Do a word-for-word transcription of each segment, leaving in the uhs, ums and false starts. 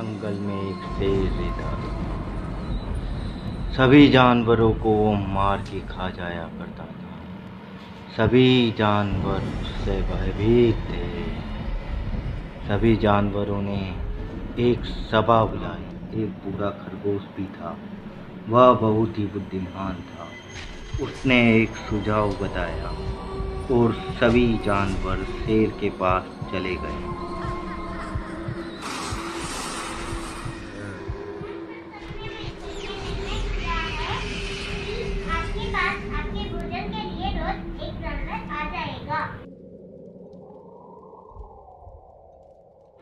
जंगल में एक शेर रहता था। सभी जानवरों को वो मार के खा जाया करता था। सभी जानवर उससे भयभीत थे। सभी जानवरों ने एक सभा बुलाई। एक बूढ़ा खरगोश भी था, वह बहुत ही बुद्धिमान था। उसने एक सुझाव बताया और सभी जानवर शेर के पास चले गए। आपके पास आपके भोजन के लिए रोज एक जानवर आ जाएगा।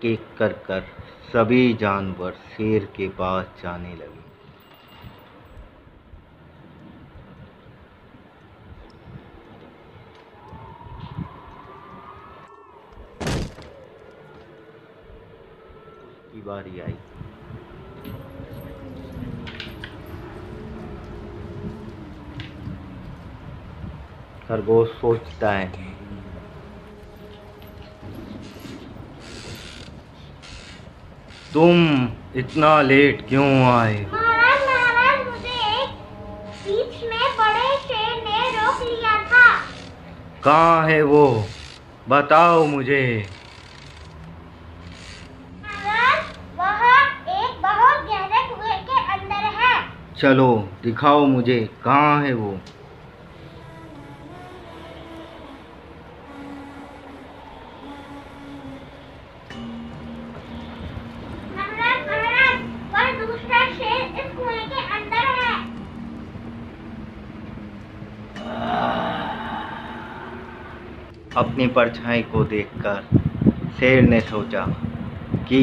केक कर कर सभी जानवर शेर के पास जाने लगे। की बारी आई। खरगोश सोचता है तुम इतना लेट क्यों आए? महाराज महाराज मुझे बीच में बड़े शेर ने रोक लिया था। कहाँ है वो? बताओ मुझे। चलो दिखाओ मुझे, कहाँ है वो? महाराज महाराज वह दूसरा शेर इस कुएं के अंदर है। अपनी परछाई को देखकर शेर ने सोचा कि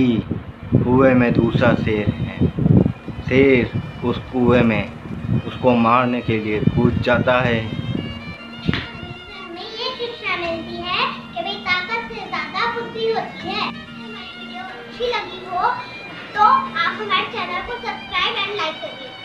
कुएं में दूसरा शेर है। शेर उस कुएं में उसको मारने के लिए कूद जाता है। हमें ये शिक्षा मिलती है कि भाई ताकत से ज्यादा बुद्धि होती है। हमारी वीडियो अच्छी लगी हो तो आप हमारे चैनल को सब्सक्राइब एंड लाइक करिए।